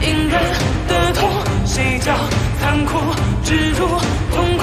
隐忍的痛，谁叫残酷执着痛？